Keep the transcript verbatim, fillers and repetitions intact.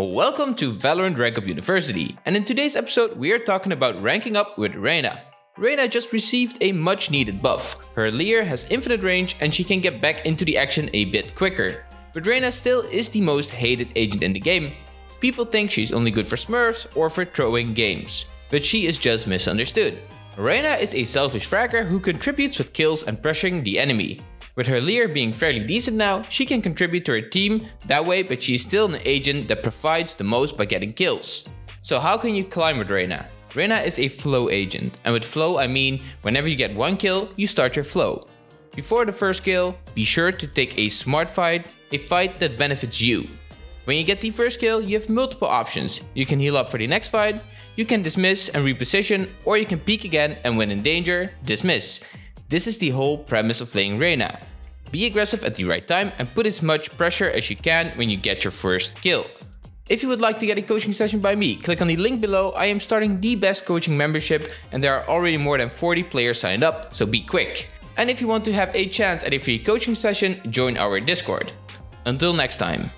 Welcome to Valorant Rank Up University, and in today's episode we are talking about ranking up with Reyna. Reyna just received a much needed buff. Her Leer has infinite range and she can get back into the action a bit quicker. But Reyna still is the most hated agent in the game. People think she's only good for smurfs or for throwing games, but she is just misunderstood. Reyna is a selfish fragger who contributes with kills and pressuring the enemy. With her Leer being fairly decent now, she can contribute to her team that way, but she is still an agent that provides the most by getting kills. So how can you climb with Reyna? Reyna is a flow agent, and with flow I mean whenever you get one kill, you start your flow. Before the first kill, be sure to take a smart fight, a fight that benefits you. When you get the first kill, you have multiple options. You can heal up for the next fight, you can dismiss and reposition, or you can peek again and when in danger, dismiss. This is the whole premise of playing Reyna. Be aggressive at the right time and put as much pressure as you can when you get your first kill. If you would like to get a coaching session by me, click on the link below. I am starting the best coaching membership and there are already more than forty players signed up, so be quick. And if you want to have a chance at a free coaching session, join our Discord. Until next time.